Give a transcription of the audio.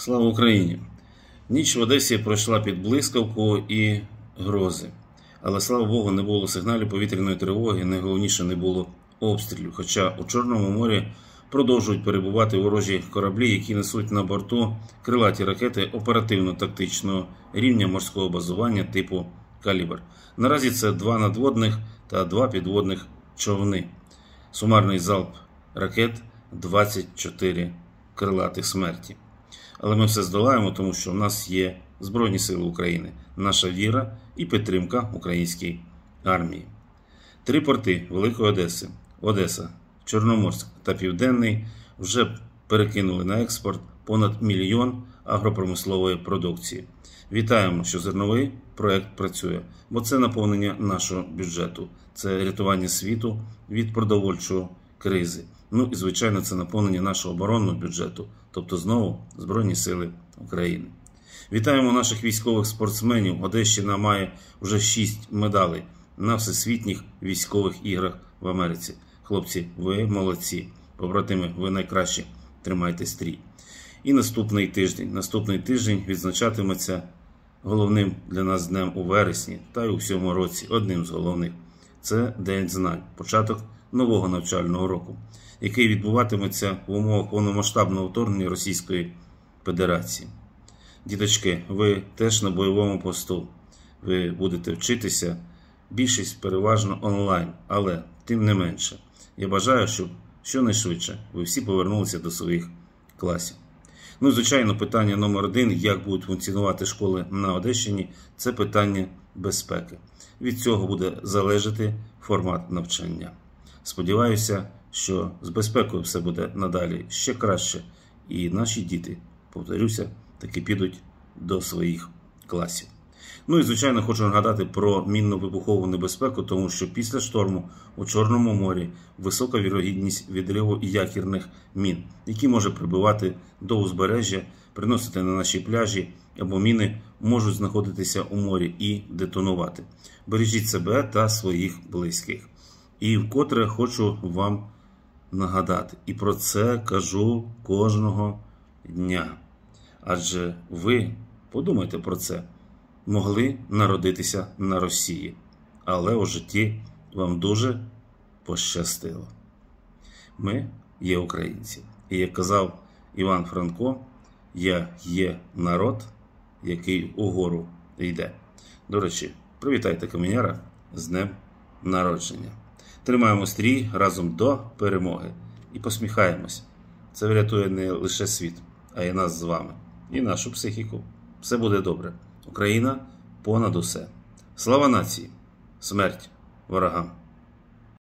Слава Україні! Ніч в Одесі пройшла під блискавку і грози. Але, слава Богу, не було сигналів повітряної тривоги, найголовніше не було обстрілів. Хоча у Чорному морі продовжують перебувати ворожі кораблі, які несуть на борту крилаті ракети оперативно-тактичного рівня морського базування типу «Калібр». Наразі це 2 надводних та 2 підводних човни. Сумарний залп ракет – 24 крилатих смерті. Але ми все здолаємо, тому що в нас є Збройні Сили України, наша віра і підтримка українській армії. 3 порти Великої Одеси – Одеса, Чорноморськ та Південний – вже перекинули на експорт понад 1 мільйон агропромислової продукції. Вітаємо, що зерновий проект працює, бо це наповнення нашого бюджету, це рятування світу від продовольчого кризи. Ну і, звичайно, це наповнення нашого оборонного бюджету, тобто знову Збройні Сили України. Вітаємо наших військових спортсменів. Одещина має вже 6 медалей на Всесвітніх військових іграх в Америці. Хлопці, ви молодці. Побратими, ви найкращі. Тримайте стрій. І наступний тиждень відзначатиметься головним для нас днем у вересні та й у всьому році. Одним з головних – це День знань, початок нового навчального року, який відбуватиметься в умовах повномасштабного вторгнення Російської Федерації. Діточки, ви теж на бойовому посту. Ви будете вчитися, більшість переважно онлайн, але тим не менше. Я бажаю, щоб щонайшвидше ви всі повернулися до своїх класів. Ну і, звичайно, питання номер 1, як будуть функціонувати школи на Одещині, це питання безпеки. Від цього буде залежати формат навчання. Сподіваюся, що з безпекою все буде надалі ще краще, і наші діти, повторюся, таки підуть до своїх класів. Ну і, звичайно, хочу нагадати про мінно-вибухову небезпеку, тому що після шторму у Чорному морі висока вірогідність відриву якірних мін, які може прибивати до узбережжя, приносити на наші пляжі, або міни можуть знаходитися у морі і детонувати. Бережіть себе та своїх близьких. І вкотре хочу вам нагадати, і про це кажу кожного дня. Адже ви, подумайте про це, могли народитися на Росії, але у житті вам дуже пощастило. Ми є українці. І як казав Іван Франко, я є народ, який угору йде. До речі, привітайте каменяра з днем народження. Тримаємо стрій разом до перемоги і посміхаємось. Це врятує не лише світ, а й нас з вами, і нашу психіку. Все буде добре. Україна понад усе. Слава нації! Смерть ворогам!